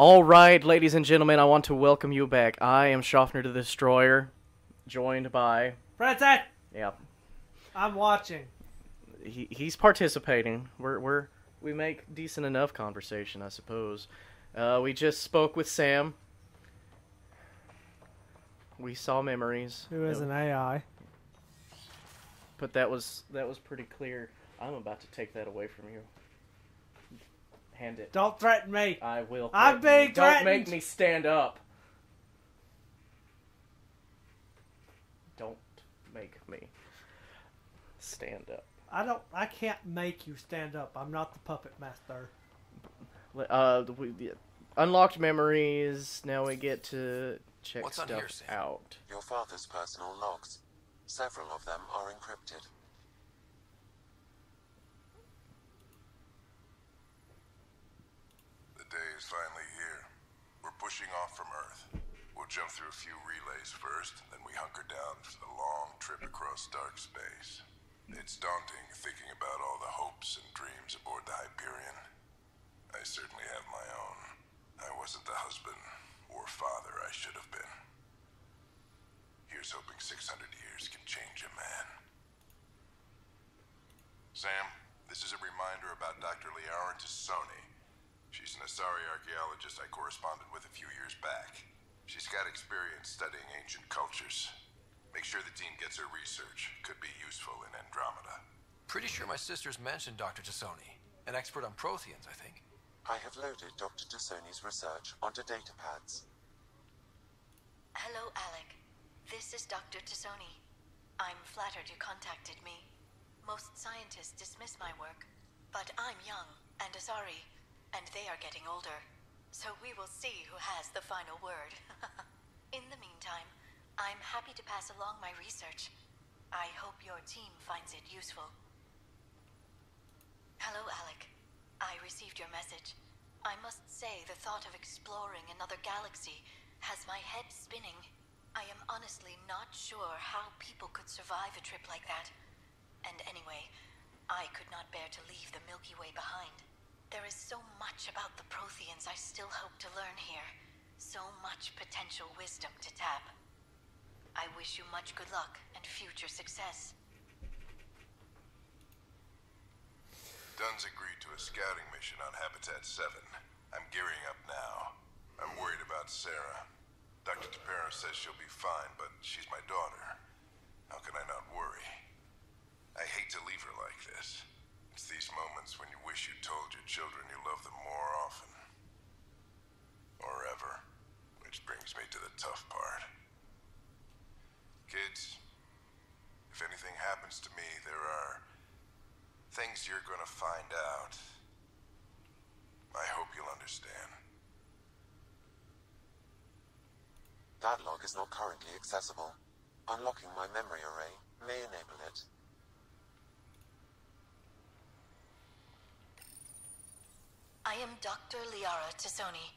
Alright, ladies and gentlemen, I want to welcome you back. I am Shofner the Destroyer, joined by... Francis! Yep. I'm watching. He's participating. We make decent enough conversation, I suppose. We just spoke with Sam. We saw memories. Who is an AI. But that was pretty clear. I'm about to take that away from you. Hand it. Don't threaten me. I will. I'm being threatened. Don't make me stand up. Don't make me stand up. I can't make you stand up. I'm not the puppet master. Unlocked memories. Now we get to check What's stuff on here, Sam? Out. Your father's personal logs. Several of them are encrypted. Day is finally here. We're pushing off from Earth. We'll jump through a few relays first, then we hunker down for the long trip across dark space. It's daunting thinking about all the hopes and dreams aboard the Hyperion. I certainly have my own. I wasn't the husband or father I should have been. Here's hoping 600 years can change a man. Sam, this is a reminder about Dr. Liara T'Soni. She's an Asari archaeologist I corresponded with a few years back. She's got experience studying ancient cultures. Make sure the team gets her research. Could be useful in Andromeda. Pretty sure my sisters mentioned Dr. T'Soni, an expert on Protheans, I think. I have loaded Dr. T'Soni's research onto data pads. Hello, Alec. This is Dr. T'Soni. I'm flattered you contacted me. Most scientists dismiss my work, but I'm young and Asari. And they are getting older, so we will see who has the final word. In the meantime, I'm happy to pass along my research. I hope your team finds it useful. Hello, Alec. I received your message. I must say the thought of exploring another galaxy has my head spinning. I am honestly not sure how people could survive a trip like that. And anyway, I could not bear to leave the Milky Way behind. There is so much about the Protheans I still hope to learn here. So much potential wisdom to tap. I wish you much good luck and future success. Dunn's agreed to a scouting mission on Habitat 7. I'm gearing up now. I'm worried about Sarah. Dr. Tepera says she'll be fine, but she's my daughter. How can I not worry? I hate to leave her like this. It's these moments when you wish you told your children you love them more often. Or ever. Which brings me to the tough part. Kids, if anything happens to me, there are things you're gonna find out. I hope you'll understand. That log is not currently accessible. Unlocking my memory array may enable it. I am Dr. Liara T'Soni,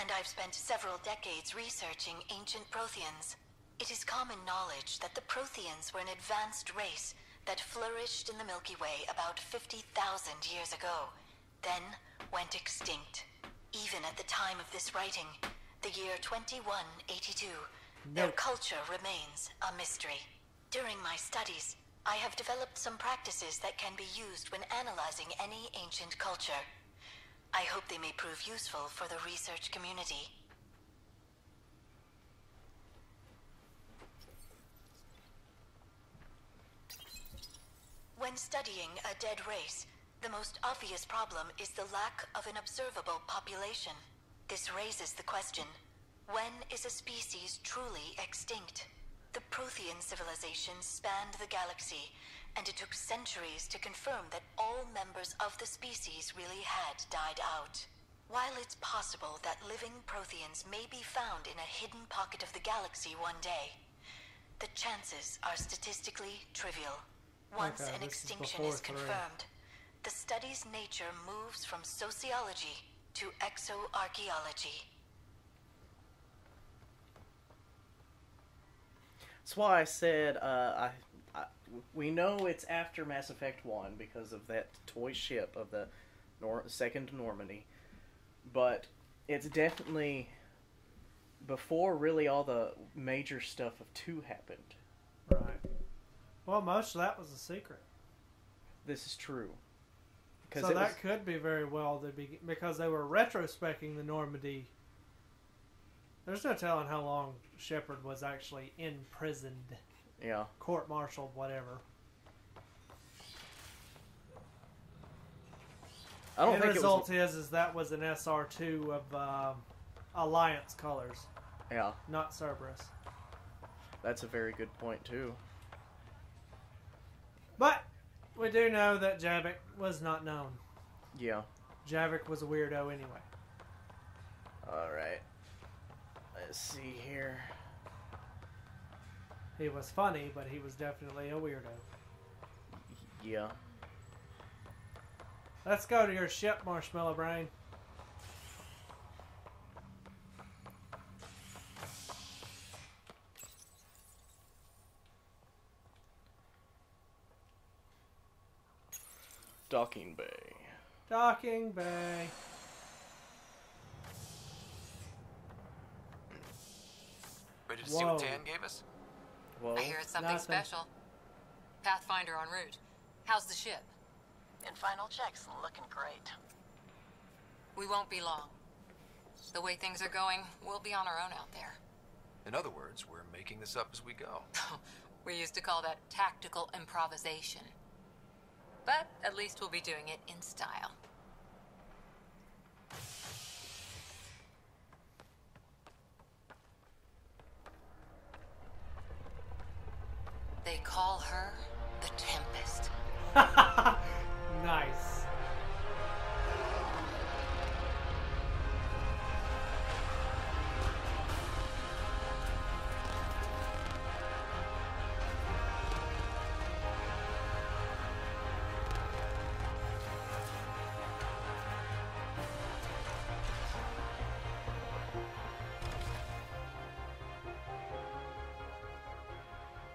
and I've spent several decades researching ancient Protheans. It is common knowledge that the Protheans were an advanced race that flourished in the Milky Way about 50,000 years ago, then went extinct. Even at the time of this writing, the year 2182, their culture remains a mystery. During my studies, I have developed some practices that can be used when analyzing any ancient culture. I hope they may prove useful for the research community. When studying a dead race, the most obvious problem is the lack of an observable population. This raises the question, when is a species truly extinct? The Prothean civilization spanned the galaxy, and it took centuries to confirm that all members of the species really had died out. While it's possible that living Protheans may be found in a hidden pocket of the galaxy one day, the chances are statistically trivial. Once an extinction is confirmed, the study's nature moves from sociology to exoarchaeology. That's why I said we know it's after Mass Effect 1 because of that toy ship of the second Normandy, but it's definitely before really all the major stuff of 2 happened. Right. Well, most of that was a secret. This is true. So that could be very well because they were retrospecting the Normandy. There's no telling how long Shepard was actually imprisoned. Yeah. Court-martialed, whatever. I don't think the result is that was an SR2 of Alliance colors. Yeah. Not Cerberus. That's a very good point, too. But we do know that Javik was not known. Yeah. Javik was a weirdo anyway. Alright. Let's see here. He was funny, but he was definitely a weirdo. Yeah. Let's go to your ship, Marshmallow Brain. Docking bay. Docking bay. Ready to see what Tan gave us? Whoa. I hear it's something special. Pathfinder en route. How's the ship? In final checks, looking great. We won't be long. The way things are going, we'll be on our own out there. In other words, we're making this up as we go. We used to call that tactical improvisation. But at least we'll be doing it in style. They call her the Tempest. Nice.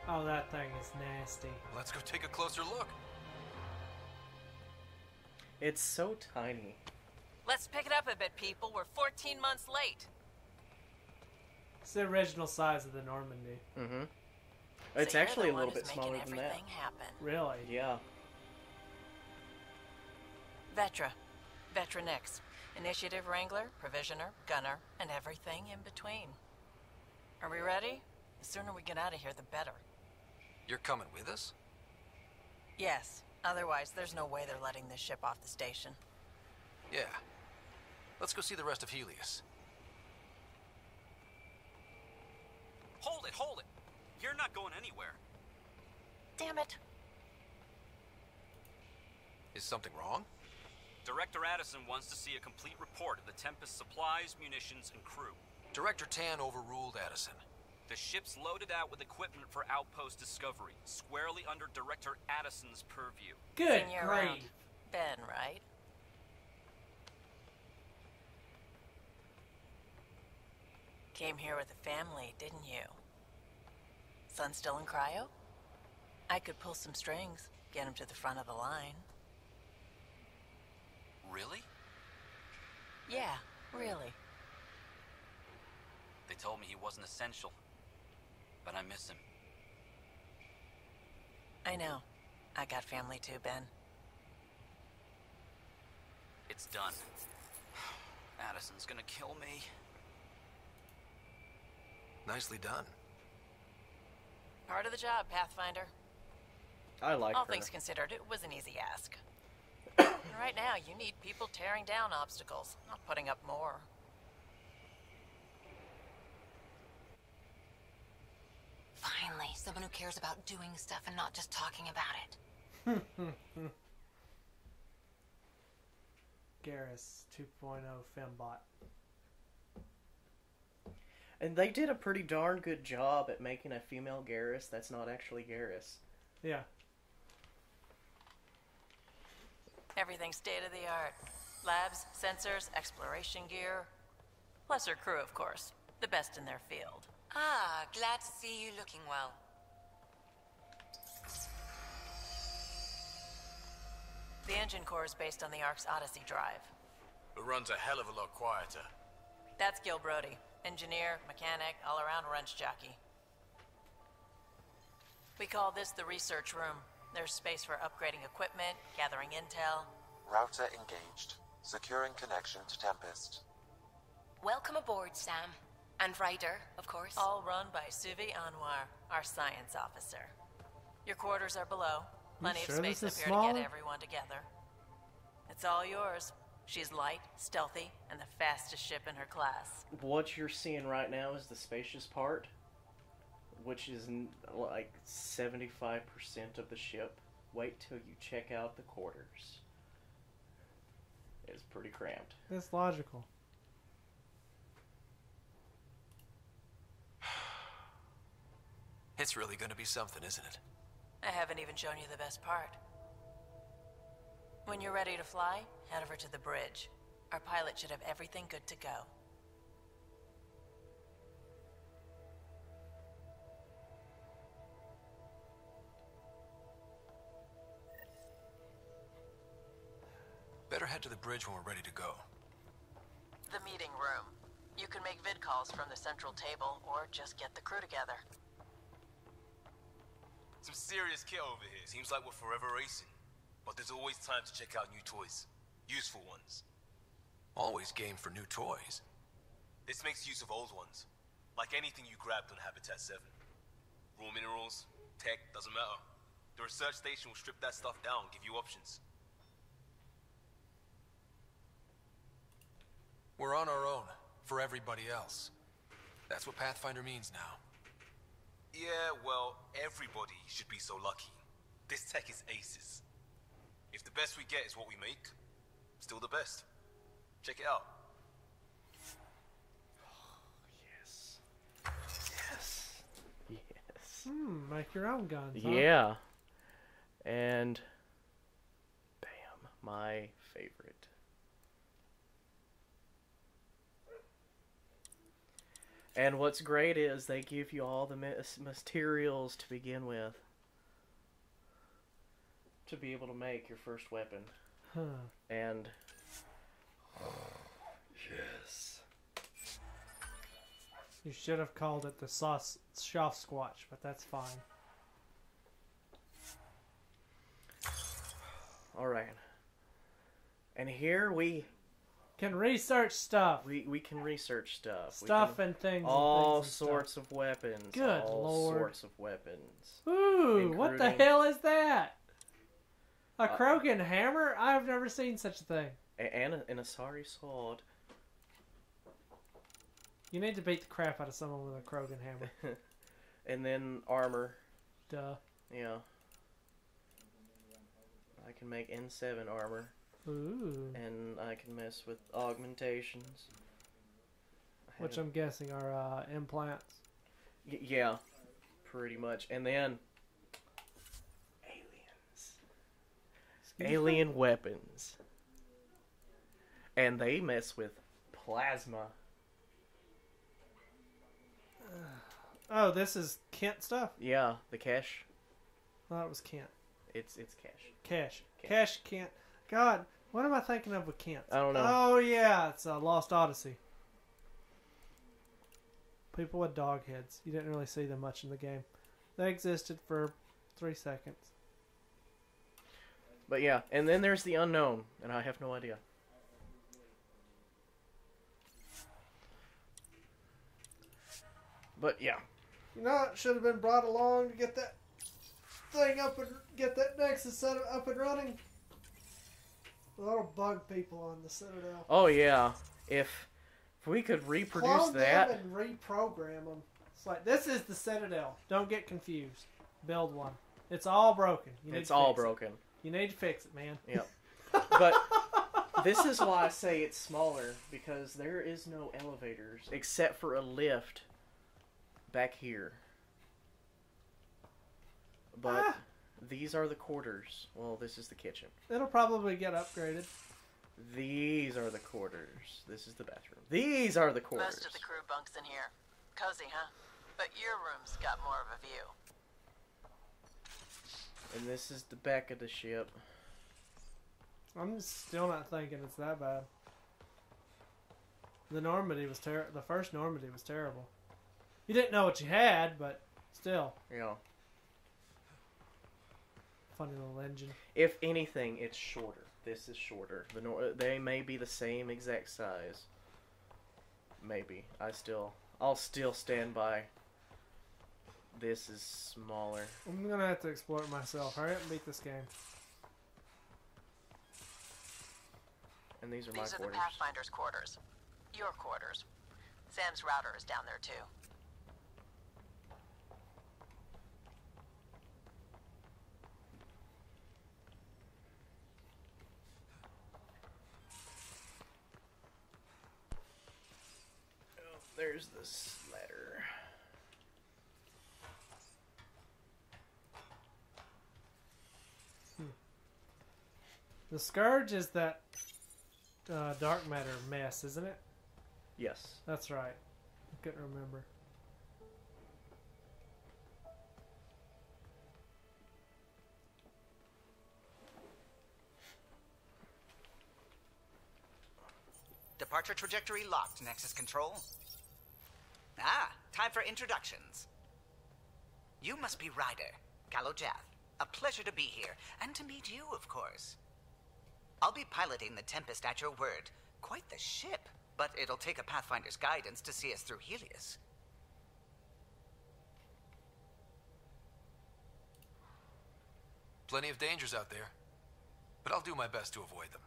Oh, that thing is nasty. Let's go take a closer look. It's so tiny. Let's pick it up a bit, people. We're 14 months late. It's the original size of the Normandy. Mm-hmm. It's actually a little bit smaller than that. Really? Yeah. Vetra Nyx. Initiative Wrangler, Provisioner, Gunner, and everything in between. Are we ready? The sooner we get out of here, the better. You're coming with us? Yes. Otherwise, there's no way they're letting this ship off the station. Yeah. Let's go see the rest of Helios. Hold it, hold it! You're not going anywhere. Damn it. Is something wrong? Director Addison wants to see a complete report of the Tempest's supplies, munitions, and crew. Director Tan overruled Addison. The ship's loaded out with equipment for outpost discovery, squarely under Director Addison's purview. Good grief. Ben, right? Came here with a family, didn't you? Son still in cryo? I could pull some strings, get him to the front of the line. Really? Yeah, really. They told me he wasn't essential. But I miss him. I know. I got family too, Ben. It's done. Addison's gonna kill me. Nicely done. Part of the job, Pathfinder. I like her. All things considered, it was an easy ask. And right now, you need people tearing down obstacles, not putting up more. Finally, someone who cares about doing stuff and not just talking about it. Garrus 2.0 Fembot. And they did a pretty darn good job at making a female Garrus that's not actually Garrus. Yeah. Everything's state-of-the-art. Labs, sensors, exploration gear. Plus her crew, of course. The best in their field. Ah, glad to see you looking well. The engine core is based on the Ark's Odyssey Drive. It runs a hell of a lot quieter. That's Gil Brody. Engineer, mechanic, all-around wrench jockey. We call this the research room. There's space for upgrading equipment, gathering intel. Router engaged. Securing connection to Tempest. Welcome aboard, Sam. And Ryder, of course. All run by Suvi Anwar, our science officer. Your quarters are below. Plenty of space up here to get everyone together. It's all yours. She's light, stealthy, and the fastest ship in her class. What you're seeing right now is the spacious part, which is like 75% of the ship. Wait till you check out the quarters. It's pretty cramped. That's logical. It's really going to be something, isn't it? I haven't even shown you the best part. When you're ready to fly, head over to the bridge. Our pilot should have everything good to go. Better head to the bridge when we're ready to go. The meeting room. You can make vid calls from the central table, or just get the crew together. Some serious kit over here. Seems like we're forever racing. But there's always time to check out new toys. Useful ones. Always game for new toys. This makes use of old ones. Like anything you grabbed on Habitat 7. Raw minerals, tech, doesn't matter. The research station will strip that stuff down, give you options. We're on our own, for everybody else. That's what Pathfinder means now. Yeah, well, everybody should be so lucky. This tech is aces. If the best we get is what we make, still the best. Check it out. Yes. Yes. Yes. Hmm, like your own guns, huh? Yeah. And... bam. My favorite. And what's great is they give you all the materials to begin with. To be able to make your first weapon. Huh. And yes. You should have called it the sauce Shoff Squatch, but that's fine. Alright. And here we can research stuff. We can research stuff. Stuff and things. All and things and sorts stuff. Of weapons. Good all Lord. All sorts of weapons. Ooh, including... what the hell is that? A Krogan hammer? I've never seen such a thing. And an Asari sword. You need to beat the crap out of someone with a Krogan hammer. And then armor. Duh. Yeah. I can make N7 armor. Ooh. And I can mess with augmentations. Which I'm guessing are implants. Yeah. Pretty much. And then... alien weapons. And they mess with plasma. Oh, this is Kent stuff? Yeah, the cash. I thought it was Kent. It's cash. Cash. Cash Kent. God, what am I thinking of with Kent? I don't know. Oh, yeah, it's Lost Odyssey. People with dog heads. You didn't really see them much in the game. They existed for 3 seconds. But yeah, and then there's the unknown, and I have no idea. But yeah. You know, it should have been brought along to get that thing up and get that Nexus set up and running. That'll bug people on the Citadel. Oh yeah, if we could reproduce clone that them and reprogram them. It's like this is the Citadel. Don't get confused. Build one. It's all broken. You need it's to all broken. It. You need to fix it, man. Yep. But this is why I say it's smaller, because there is no elevators except for a lift back here. But these are the quarters. Well, this is the kitchen. It'll probably get upgraded. These are the quarters. This is the bathroom. These are the quarters. Most of the crew bunks in here. Cozy, huh? But your room's got more of a view. And this is the back of the ship. I'm still not thinking it's that bad. The Normandy was terrible. The first Normandy was terrible. You didn't know what you had, but still. Yeah. Funny little engine. If anything, it's shorter. This is shorter. They may be the same exact size. Maybe. I'll still stand by. This is smaller. I'm gonna have to explore it myself. Hurry up and beat this game. And these are my quarters. These are the Pathfinder's quarters. Your quarters. Sam's router is down there too. Oh, there's this ladder. The Scourge is that dark matter mess, isn't it? Yes. That's right. I couldn't remember. Departure trajectory locked, Nexus Control. Ah, time for introductions. You must be Ryder, Kallo Jath. A pleasure to be here, and to meet you, of course. I'll be piloting the Tempest at your word. Quite the ship, but it'll take a Pathfinder's guidance to see us through Helios. Plenty of dangers out there, but I'll do my best to avoid them.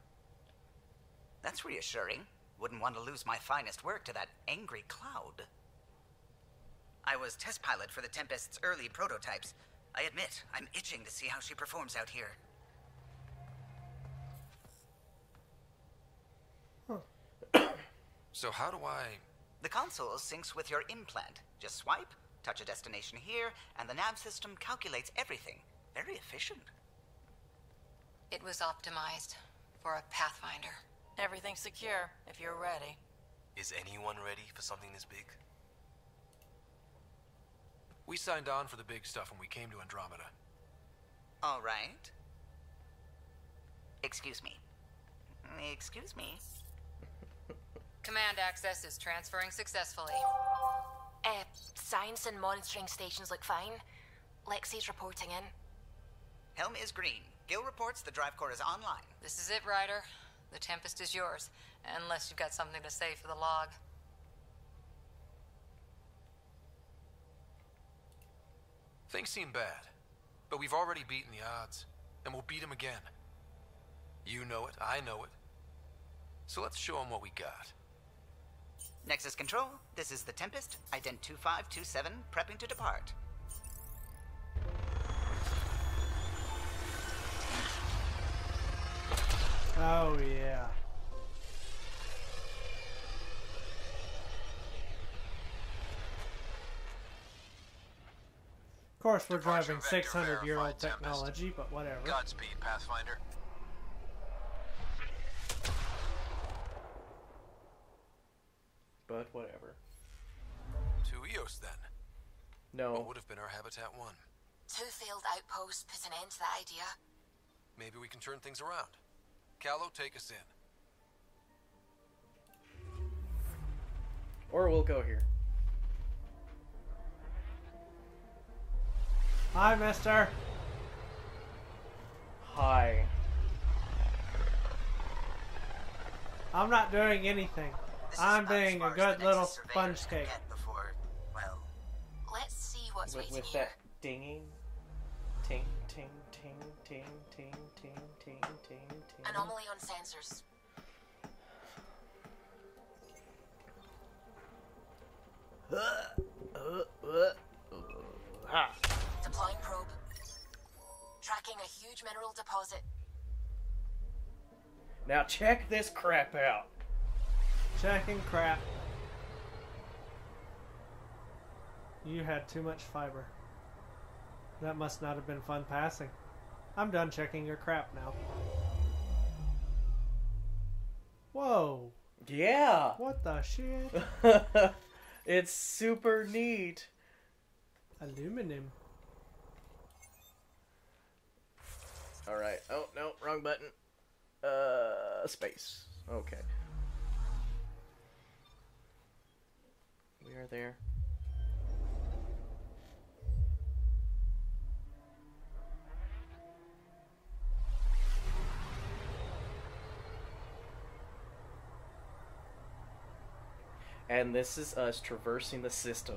That's reassuring. Wouldn't want to lose my finest work to that angry cloud. I was test pilot for the Tempest's early prototypes. I admit, I'm itching to see how she performs out here. So how do I... The console syncs with your implant. Just swipe, touch a destination here, and the nav system calculates everything. Very efficient. It was optimized for a Pathfinder. Everything's secure, if you're ready. Is anyone ready for something this big? We signed on for the big stuff when we came to Andromeda. All right. Excuse me. Excuse me. Command access is transferring successfully. Science and monitoring stations look fine. Lexi's reporting in. Helm is green. Gil reports the drive core is online. This is it, Ryder. The Tempest is yours, unless you've got something to say for the log. Things seem bad, but we've already beaten the odds, and we'll beat them again. You know it, I know it. So let's show them what we got. Nexus Control, this is the Tempest, IDENT 2527, prepping to depart. Oh, yeah. Of course, we're driving 600-year-old technology, but whatever. Godspeed, Pathfinder. But whatever. To Eos, then. No. What would have been our Habitat 1? 2 failed outposts put an end to that idea. Maybe we can turn things around. Kallo, take us in. Or we'll go here. Hi, mister. Hi. I'm not doing anything. I'm being a good little sponge cake. Well, let's see what's waiting here. With that dinging, ting, ting, ting, ting, ting, ting, ting, ting, ting. Anomaly on sensors. Deploying probe. Tracking a huge mineral deposit. Now check this crap out. Checking crap. You had too much fiber. That must not have been fun passing. I'm done checking your crap now. Whoa. Yeah. What the shit? It's super neat. Aluminum. Alright. Oh, no. Wrong button. Space. Okay. are there. And this is us traversing the system.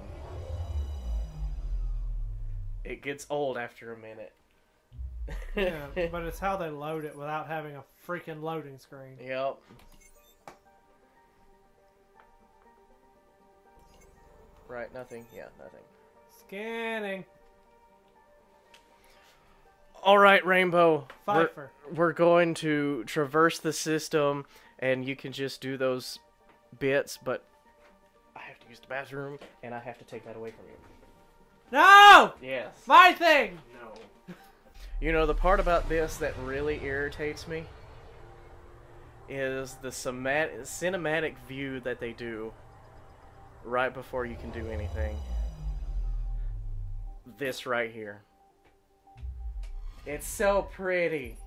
It gets old after a minute. Yeah, but it's how they load it without having a freaking loading screen. Yep. Right, nothing. Yeah, nothing. Scanning. Alright, Rainbow. Pfeiffer. We're going to traverse the system, and you can just do those bits, but I have to use the bathroom, and I have to take that away from you. No! Yes. My thing! No. You know, the part about this that really irritates me is the cinematic view that they do right before you can do anything. This right here. It's so pretty.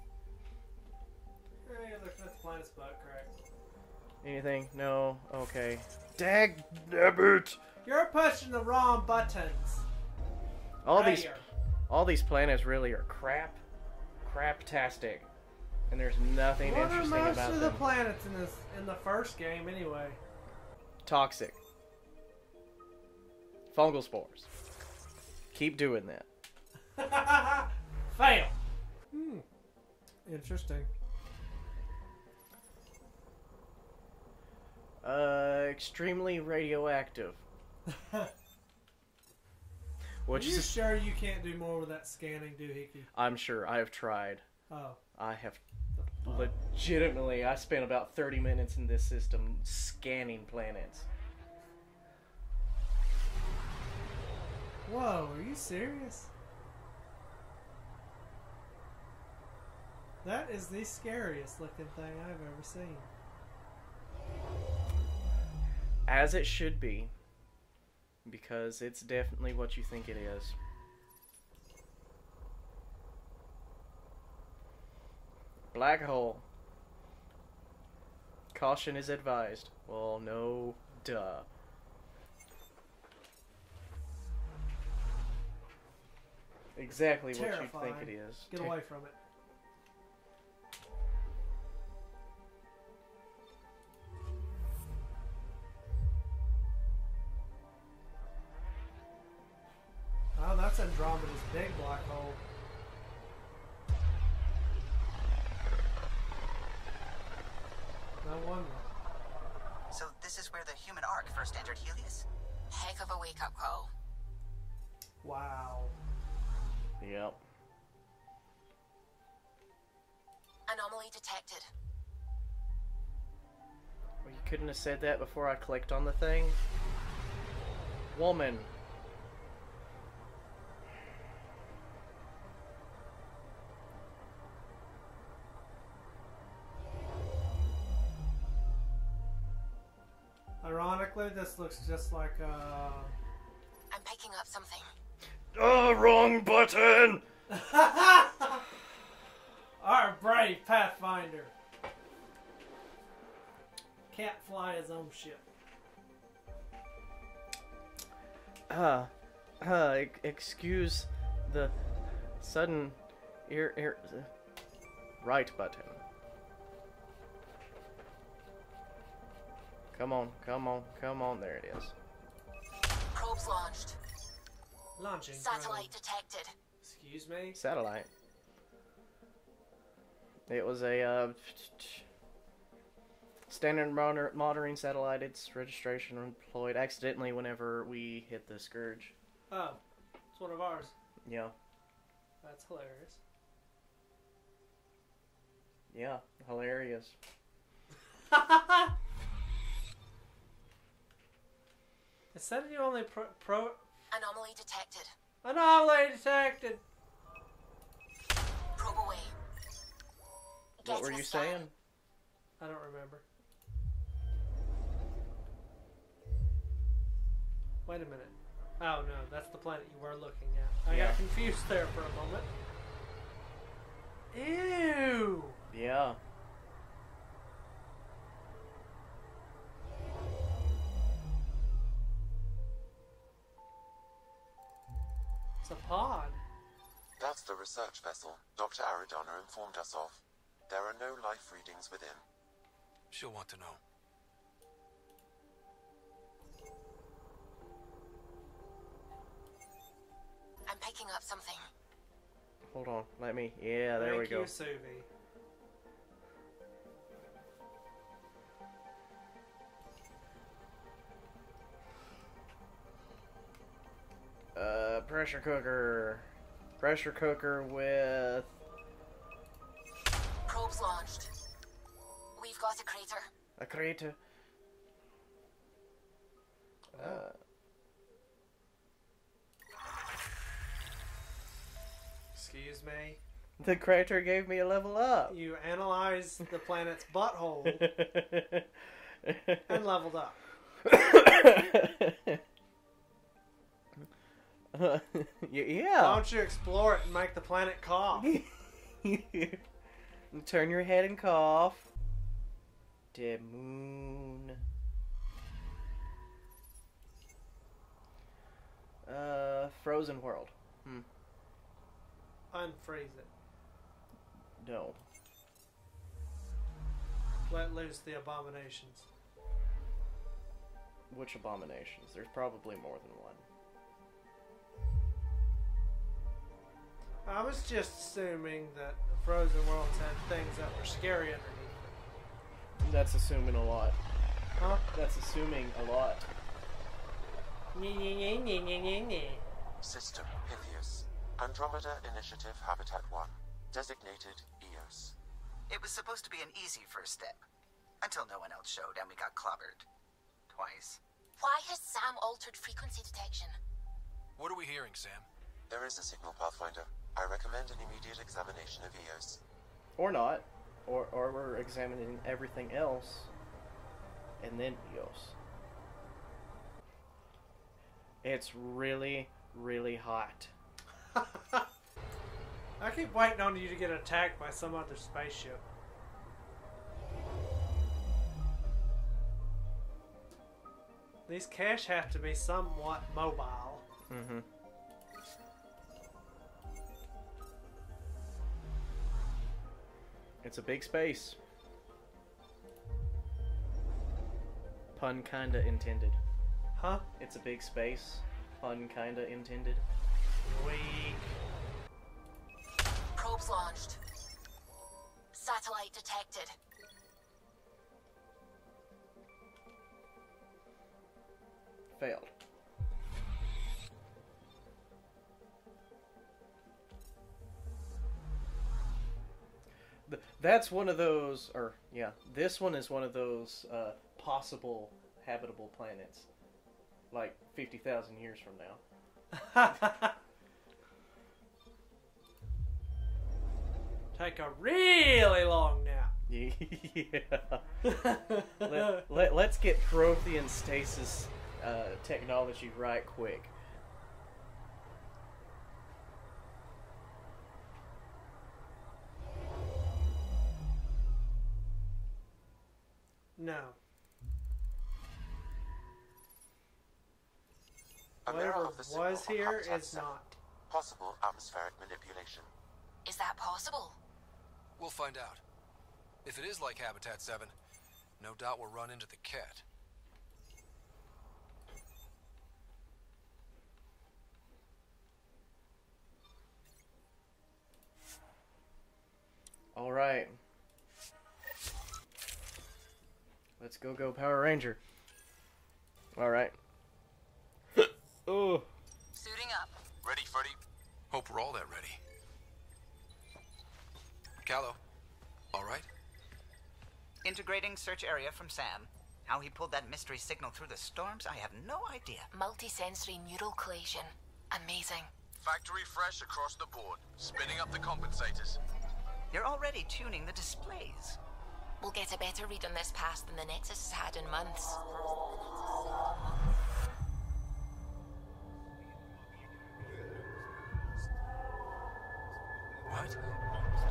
Anything? No? Okay. Dag nabbit! You're pushing the wrong buttons. All these planets really are craptastic, and there's nothing interesting about them. What are most of the planets in the first game anyway? Toxic. Fungal spores. Keep doing that. Fail. Hmm. Interesting. Extremely radioactive. Which are you sure you can't do more with that scanning doohickey? I'm sure. I have tried. Oh. I have legitimately. I spent about 30 minutes in this system scanning planets. Whoa, are you serious? That is the scariest looking thing I've ever seen. As it should be. Because it's definitely what you think it is. Black hole. Caution is advised. Well, no, duh. Exactly what you think it is. Get away from it. Oh, that's Andromeda's big black hole. No wonder. So this is where the human ark first entered Helios? Heck of a wake-up call. Wow. Yep. Anomaly detected. Well, you couldn't have said that before I clicked on the thing. Woman. Ironically, this looks just like I'm picking up something. Oh, wrong button! Our brave Pathfinder can't fly his own ship. Excuse the sudden right button. Come on, come on, come on. There it is. Probes launched. Launching. Satellite detected. Excuse me? Satellite. It was a standard monitoring satellite. Its registration employed accidentally whenever we hit the Scourge. Oh, it's one of ours. Yeah. That's hilarious. Yeah, hilarious. It said you only Anomaly detected. Anomaly detected! Probe away. What were you saying? I don't remember. Wait a minute. Oh no, that's the planet you were looking at. I got confused there for a moment. Ew! Yeah. It's a pod. That's the research vessel Dr. Aridana informed us of. There are no life readings within. She'll want to know. I'm picking up something. Hold on, let me. Yeah, there we go. Thank you, Suvi. Pressure cooker. Pressure cooker with... Probes launched. We've got a crater. A crater. Excuse me? The crater gave me a level up. You analyzed the planet's butthole and leveled up. Yeah. Why don't you explore it and make the planet cough? Turn your head and cough. Dead moon. Frozen world. Hmm. Unfreeze it. No. Let loose the abominations. Which abominations? There's probably more than one. I was just assuming that Frozen Worlds had things that were scary underneath it. That's assuming a lot. Huh? That's assuming a lot. System Helios. Andromeda Initiative Habitat 1. Designated Eos. It was supposed to be an easy first step. Until no one else showed and we got clobbered. Twice. Why has Sam altered frequency detection? What are we hearing, Sam? There is a signal, Pathfinder. I recommend an immediate examination of Eos. Or not. Or we're examining everything else. And then Eos. It's really, really hot. I keep waiting on you to get attacked by some other spaceship. These cache have to be somewhat mobile. Mm-hmm. It's a big space. Pun kinda intended. Huh? It's a big space. Pun kinda intended. Weak. Probes launched. Satellite detected. Failed. That's one of those, or yeah, this one is one of those possible habitable planets, like 50,000 years from now. Take a really long nap. Yeah. let's get Prothean stasis technology right quick. No. Whatever was here is not. Possible atmospheric manipulation. Is that possible? We'll find out. If it is like Habitat 7, no doubt we'll run into the cat. All right. Let's go, go Power Ranger. All right. Oh. Suiting up. Ready, Freddy. Hope we're all that ready. Kallo, all right? Integrating search area from Sam. How he pulled that mystery signal through the storms, I have no idea. Multisensory neural collation. Amazing. Factory fresh across the board. Spinning up the compensators. You're already tuning the displays. We'll get a better read on this past than the Nexus has had in months. What?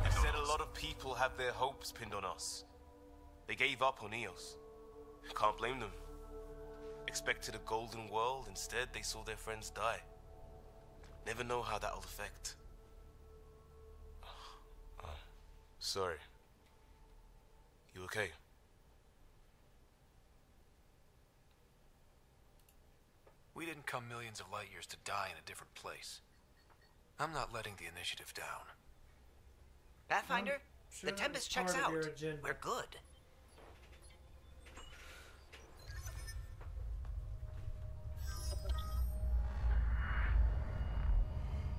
They've said a lot of people have their hopes pinned on us. They gave up on Eos. I can't blame them. Expected a golden world, instead they saw their friends die. Never know how that'll affect. Sorry. You okay? We didn't come millions of light years to die in a different place. I'm not letting the initiative down. Pathfinder, sure the Tempest checks out. We're good.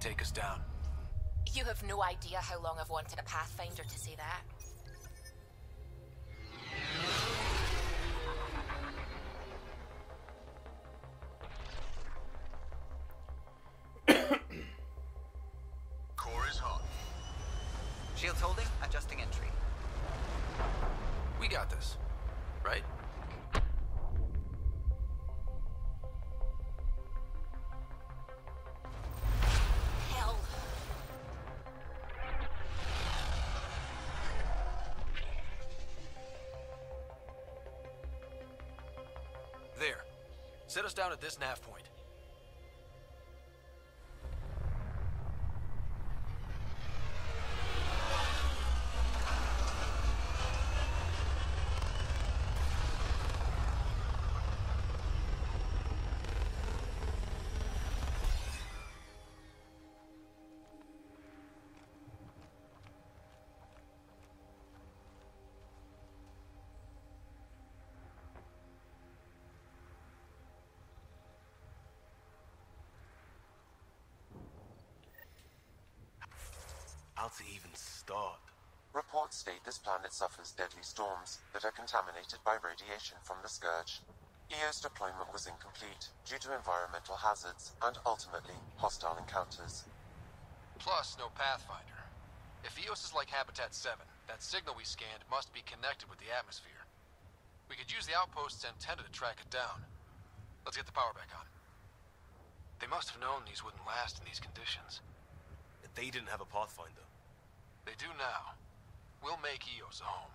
Take us down. You have no idea how long I've wanted a Pathfinder to say that. Core is hot. Shields holding, adjusting entry. We got this, right? Set us down at this nav point. How to even start? Reports state this planet suffers deadly storms that are contaminated by radiation from the Scourge. Eos deployment was incomplete due to environmental hazards and ultimately hostile encounters. Plus, no Pathfinder. If Eos is like Habitat 7, that signal we scanned must be connected with the atmosphere. We could use the outpost's antenna to track it down. Let's get the power back on. They must have known these wouldn't last in these conditions. They didn't have a Pathfinder. They do now. We'll make Eos a home.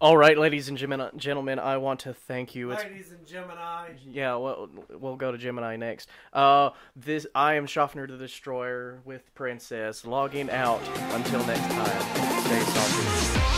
All right, ladies and gentlemen, I want to thank you. Ladies and Gemini. Yeah, well, we'll go to Gemini next. I am Shofner the Destroyer with Princess. Logging out. Until next time. Stay salty.